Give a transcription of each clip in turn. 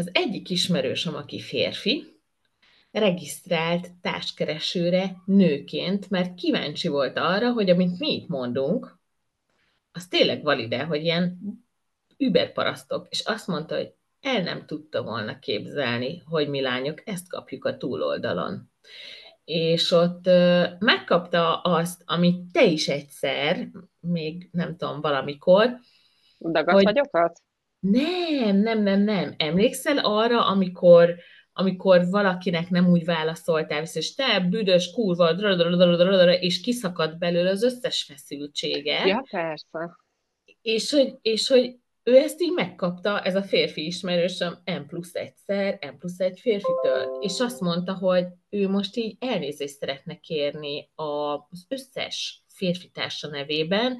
Az egyik ismerősöm, aki férfi, regisztrált társkeresőre nőként, mert kíváncsi volt arra, hogy amit mi itt mondunk, az tényleg valide, hogy ilyen überparasztok. És azt mondta, hogy el nem tudta volna képzelni, hogy mi lányok ezt kapjuk a túloldalon. És ott megkapta azt, amit te is egyszer, még nem tudom, valamikor. Dagadt vagyokat? Nem. Emlékszel arra, amikor valakinek nem úgy válaszoltál, és te büdös, kurva, és kiszakadt belőle az összes feszültsége. Ja, persze. És hogy ő ezt így megkapta, ez a férfi ismerősöm, M+1 férfitől. És azt mondta, hogy ő most így elnézést szeretne kérni az összes férfi társa nevében.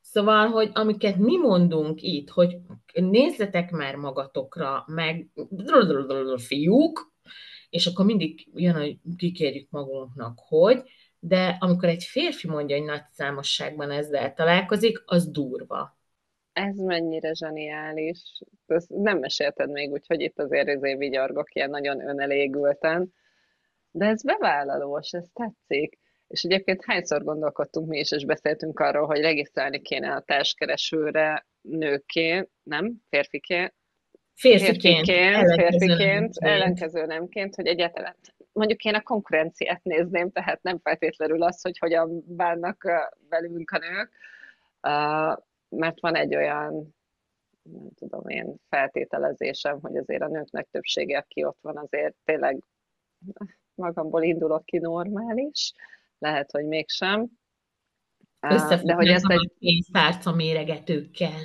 Szóval, hogy amiket mi mondunk itt, hogy nézzetek már magatokra, meg fiúk, és akkor mindig jön, hogy kikérjük magunknak, hogy, de amikor egy férfi mondja, hogy nagy számosságban ezzel találkozik, az durva. Ez mennyire zseniális. Ezt nem mesélted még, úgyhogy itt azért vigyargok ilyen nagyon önelégülten. De ez bevállalós, ez tetszik. És egyébként hányszor gondolkodtunk mi is, és beszéltünk arról, hogy regisztrálni kéne a társkeresőre nőként, nem? Férfiként, ellenkező nemként, hogy egyáltalán mondjuk én a konkurenciát nézném, tehát nem feltétlenül az, hogy hogyan bánnak velünk a nők, mert van egy olyan, nem tudom én, feltételezésem, hogy azért a nőknek többsége, aki ott van, azért tényleg magamból indulok ki normális, lehet, hogy mégsem. De hogy ezt egy pénztárca méregetőkkel.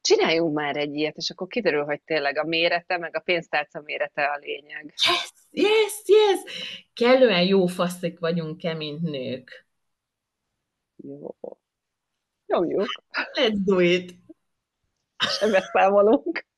Csináljunk már egy ilyet, és akkor kiderül, hogy tényleg a mérete, meg a pénztárca mérete a lényeg. Yes! Kellően jó faszik vagyunk-e, mint nők. Jó. Let's do it. Sem beszámolunk.